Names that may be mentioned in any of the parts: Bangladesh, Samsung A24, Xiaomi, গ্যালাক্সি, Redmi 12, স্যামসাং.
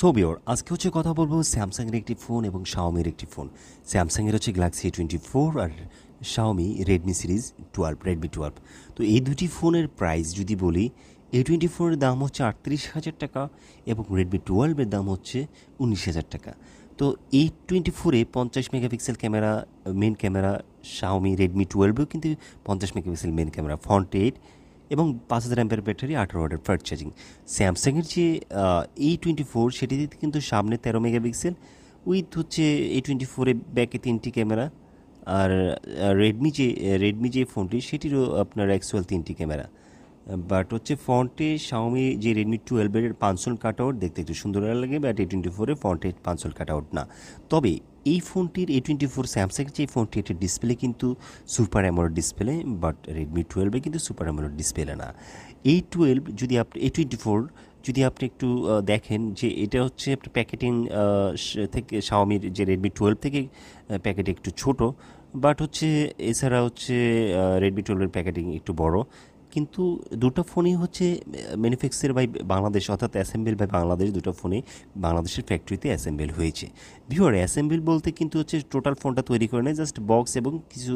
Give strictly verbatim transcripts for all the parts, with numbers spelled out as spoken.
So viewer আজকে হচ্ছে কথা বলবো স্যামসাং এর একটি ফোন এবং Xiaomi এর একটি ফোন। স্যামসাং এর হচ্ছে গ্যালাক্সি টোয়েন্টি ফোর আর Xiaomi Redmi series twelve Redmi twelve. তো এই দুটি ফোনের প্রাইস যদি বলি এ টোয়েন্টি ফোর এর দাম হচ্ছে আটত্রিশ হাজার টাকা এবং Redmi টুয়েলভ এর দাম হচ্ছে উনিশ হাজার টাকা। তো এ টোয়েন্টি ফোর এ পঞ্চাশ megapixel camera main camera, Xiaomi Redmi twelve এও কিন্তু পঞ্চাশ megapixel main camera, front eight এবং পাঁচ হাজার অ্যাম্পিয়ার ব্যাটারি, আঠারো ওয়াটের ফাস্ট চার্জিং। স্যামসাংয়ের যে এ টোয়েন্টি ফোর সেটিতে কিন্তু সামনে তেরো মেগাপিক্সেল উইথ হচ্ছে এ টোয়েন্টি ফোরে ব্যাকে তিনটি ক্যামেরা, আর রেডমি যে রেডমি যে ফোনটি সেটিরও আপনার অ্যাকচুয়াল তিনটি ক্যামেরা, বাট হচ্ছে ফ্রন্টে Xiaomi যে রেডমি টুয়েলভের পাঁচশোল কাট আউট দেখতে একটু সুন্দর লাগে, বাট এ টোয়েন্টি ফোরে ফ্রন্টে পাঁচশোল কাট আউট না। তবে এই ফোনটির এ টোয়েন্টি ফোর স্যামসাংয়ের যে ফোনটি এটির ডিসপ্লে কিন্তু super AMOLED display, but Redmi টুয়েলভে কিন্তু সুপার অ্যামোলেড ডিসপ্লে না। এই টুয়েলভ যদি আপনি এ টোয়েন্টি ফোর যদি আপনি একটু দেখেন যে এটা হচ্ছে একটা প্যাকেটিং থেকে Xiaomi যে রেডমি টুয়েলভ থেকে প্যাকেট একটু ছোট, বাট হচ্ছে এছাড়া হচ্ছে রেডমি টুয়েলভের প্যাকেটিং একটু বড়, কিন্তু দুটো ফোনই হচ্ছে ম্যানুফ্যাকচার বাই বাংলাদেশ, অর্থাৎ অ্যাসেম্বল বাই বাংলাদেশ, দুটো ফোনে বাংলাদেশের ফ্যাক্টরিতে অ্যাসেম্বল হয়েছে। ভিউয়ার অ্যাসেম্বল বলতে কিন্তু হচ্ছে টোটাল ফোনটা তৈরি করে নেয়, জাস্ট বক্স এবং কিছু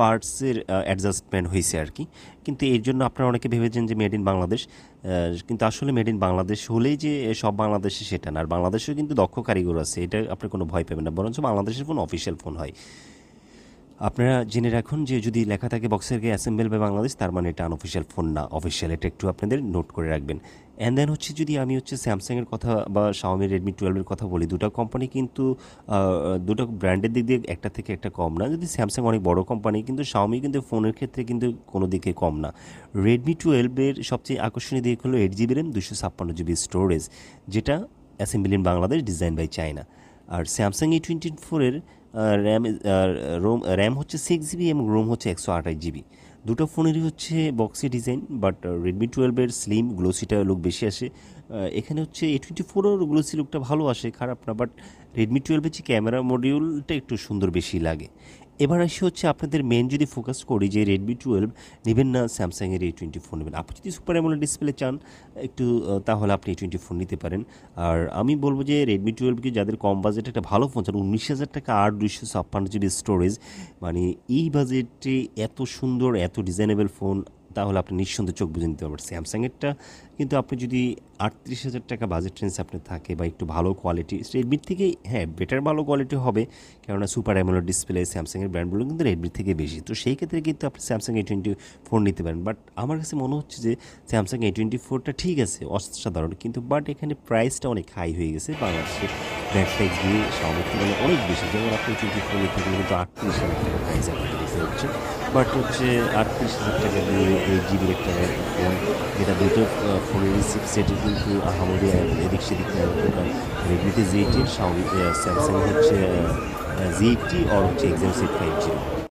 পার্টসের অ্যাডজাস্টমেন্ট হয়েছে আর কি। কিন্তু এর জন্য আপনারা অনেকে ভেবেছেন যে মেড ইন বাংলাদেশ, কিন্তু আসলে মেড ইন বাংলাদেশ হলেই যে সব বাংলাদেশে সেটা না, আর বাংলাদেশেও কিন্তু দক্ষ কারিগর আছে, এটা আপনি কোনো ভয় পাবেন না, বরঞ্চ বাংলাদেশের ফোন অফিসিয়াল ফোন হয়। আপনারা জেনে রাখুন যে যদি লেখা থাকে বক্সের গায়ে অ্যাসেম্বল বাই বাংলাদেশ, তার মানে এটা আনঅফিসিয়াল ফোন না, অফিসিয়াল, এটা একটু আপনাদের নোট করে রাখবেন। অ্যান্ড দেন হচ্ছে যদি আমি হচ্ছে স্যামসাংয়ের কথা বা Xiaomi রেডমি টুয়েলভের কথা বলি, দুটো কোম্পানি কিন্তু দুটো ব্র্যান্ডের দিক দিয়ে একটা থেকে একটা কম না। যদি স্যামসাং অনেক বড় কোম্পানি, কিন্তু Xiaomi কিন্তু ফোনের ক্ষেত্রে কিন্তু কোনো দিকে কম না। রেডমি টুয়েলভের সবচেয়ে আকর্ষণীয় দিক হলো এইট জিবি র্যাম, দুশো ছাপ্পান্ন জিবি স্টোরেজ, যেটা assemble in Bangladesh, design by China. আর স্যামসাং এ টোয়েন্টি ফোরের র্যাম রোম র্যাম হচ্ছে সিক্স জিবি এবং রোম হচ্ছে একশো আঠাশ জিবি। দুটো ফোনেরই হচ্ছে বক্সি ডিজাইন, বাট রেডমি টুয়েলভের স্লিম গ্লোসিটা লুক বেশি আসে, এখানে হচ্ছে এ টোয়েন্টি ফোরের গ্লোসি লুকটা ভালো আসে, খারাপ না, বাট রেডমি টুয়েলভের যে ক্যামেরা মডিউলটা একটু সুন্দর বেশি লাগে। এবার আসি হচ্ছে আপনাদের মেন যদি ফোকাস করি যে রেডমি টুয়েলভ নেবেন না স্যামসাংয়ের এ টোয়েন্টি ফোর নেবেন, আপনি যদি সুপার অ্যামোলেড ডিসপ্লে চান একটু, তাহলে আপনি এ টোয়েন্টি ফোর নিতে পারেন। আর আমি বলবো যে রেডমি টুয়েলভকে যাদের কম বাজেটে একটা ভালো ফোন চান, উনিশ হাজার টাকা আর দুইশো ছাপ্পান্ন জিবি স্টোরেজ, মানে এই বাজেটে এত সুন্দর এত ডিজাইনেবল ফোন, তাহলে আপনি নিঃসন্দেহে চোখ বুঝে নিতে পারবেন স্যামসাংয়েরটা। কিন্তু আপনি যদি আটত্রিশ হাজার টাকা বাজেট রেঞ্জ আপনার থাকে বা একটু ভালো কোয়ালিটি, রেডমির থেকে হ্যাঁ বেটার ভালো কোয়ালিটি হবে, কেননা সুপার অ্যামোলেড ডিসপ্লে স্যামসাংয়ের ব্র্যান্ডগুলো কিন্তু রেডমির থেকে বেশি, তো সেই ক্ষেত্রে কিন্তু আপনি স্যামসাং এ টোয়েন্টি ফোর নিতে পারেন। বাট আমার কাছে মনে হচ্ছে যে স্যামসাং এ টোয়েন্টি ফোরটা ঠিক আছে, অসাধারণ, কিন্তু বাট এখানে প্রাইসটা অনেক হাই হয়ে গেছে, বাংলাদেশের ব্যাক প্রাইস দিয়ে সামর্থ্য মানে অনেক বেশি, যেমন আপনি টোয়েন্টি ফোর নিতে গেলে কিন্তু আটত্রিশ হাজার টাকা প্রাইস আপনাকে দিতে হচ্ছে, বাট হচ্ছে আটত্রিশ হাজার টাকা দিয়ে এই জিবির একটা ফোন, যেটা দুটো ফোনের সিক্স সেটি কিন্তু আমাদের এদিক সেদিক রেডমিতে জেটি, Xiaomi স্যামসাং হচ্ছে জেটি, আর হচ্ছে এক্সাম সেট ফাইভ জিরো।